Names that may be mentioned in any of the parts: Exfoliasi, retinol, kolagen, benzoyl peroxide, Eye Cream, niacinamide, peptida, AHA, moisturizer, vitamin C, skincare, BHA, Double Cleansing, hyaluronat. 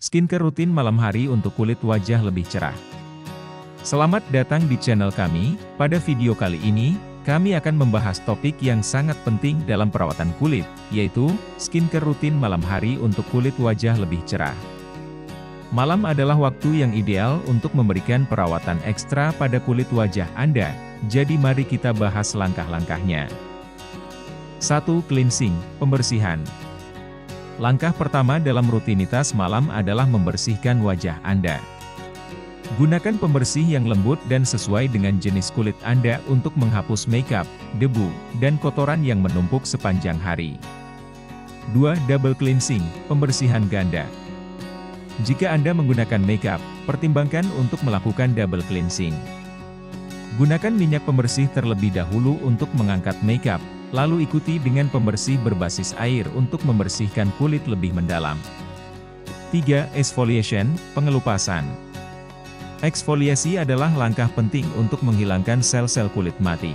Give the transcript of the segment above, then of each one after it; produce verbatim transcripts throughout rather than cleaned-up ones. Skincare rutin malam hari untuk kulit wajah lebih cerah. Selamat datang di channel kami. Pada video kali ini, kami akan membahas topik yang sangat penting dalam perawatan kulit, yaitu skincare rutin malam hari untuk kulit wajah lebih cerah. Malam adalah waktu yang ideal untuk memberikan perawatan ekstra pada kulit wajah Anda, jadi mari kita bahas langkah-langkahnya. satu. Cleansing, pembersihan. Langkah pertama dalam rutinitas malam adalah membersihkan wajah Anda. Gunakan pembersih yang lembut dan sesuai dengan jenis kulit Anda untuk menghapus makeup, debu, dan kotoran yang menumpuk sepanjang hari. dua. Double cleansing, pembersihan ganda. Jika Anda menggunakan makeup, pertimbangkan untuk melakukan double cleansing. Gunakan minyak pembersih terlebih dahulu untuk mengangkat makeup, lalu ikuti dengan pembersih berbasis air untuk membersihkan kulit lebih mendalam. tiga. Exfoliation, pengelupasan. Eksfoliasi adalah langkah penting untuk menghilangkan sel-sel kulit mati.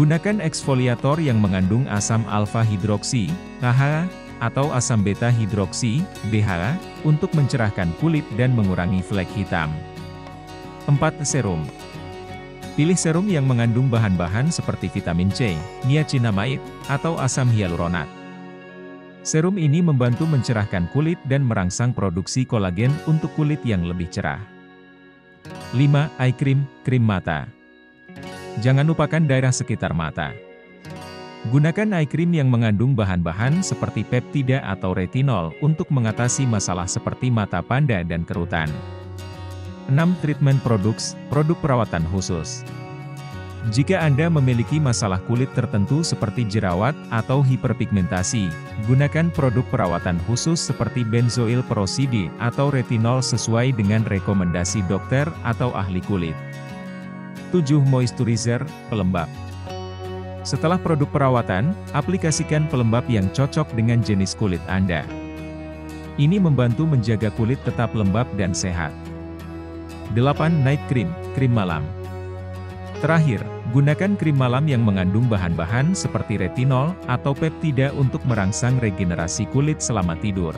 Gunakan eksfoliator yang mengandung asam alfa-hidroksi, A H A, atau asam beta-hidroksi, B H A, untuk mencerahkan kulit dan mengurangi flek hitam. empat. Serum. Pilih serum yang mengandung bahan-bahan seperti vitamin C, niacinamide, atau asam hyaluronat. Serum ini membantu mencerahkan kulit dan merangsang produksi kolagen untuk kulit yang lebih cerah. lima. Eye cream, krim mata. Jangan lupakan daerah sekitar mata. Gunakan eye cream yang mengandung bahan-bahan seperti peptida atau retinol untuk mengatasi masalah seperti mata panda dan kerutan. enam. Treatment products, produk perawatan khusus. Jika Anda memiliki masalah kulit tertentu seperti jerawat atau hiperpigmentasi, gunakan produk perawatan khusus seperti benzoyl peroxide atau retinol sesuai dengan rekomendasi dokter atau ahli kulit. tujuh. Moisturizer, pelembab. Setelah produk perawatan, aplikasikan pelembab yang cocok dengan jenis kulit Anda. Ini membantu menjaga kulit tetap lembab dan sehat. delapan. Night cream, krim malam. Terakhir, gunakan krim malam yang mengandung bahan-bahan seperti retinol atau peptida untuk merangsang regenerasi kulit selama tidur.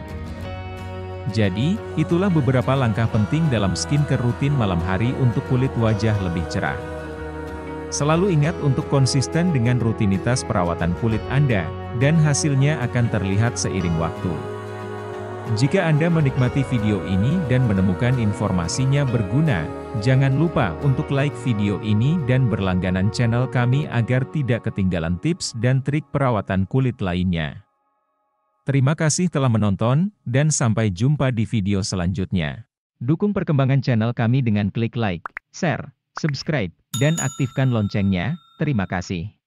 Jadi, itulah beberapa langkah penting dalam skincare rutin malam hari untuk kulit wajah lebih cerah. Selalu ingat untuk konsisten dengan rutinitas perawatan kulit Anda, dan hasilnya akan terlihat seiring waktu. Jika Anda menikmati video ini dan menemukan informasinya berguna, jangan lupa untuk like video ini dan berlangganan channel kami agar tidak ketinggalan tips dan trik perawatan kulit lainnya. Terima kasih telah menonton, dan sampai jumpa di video selanjutnya. Dukung perkembangan channel kami dengan klik like, share, subscribe, dan aktifkan loncengnya. Terima kasih.